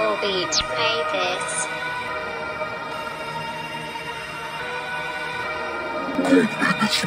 T-4our Beats made this. T-4our Beats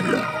made this.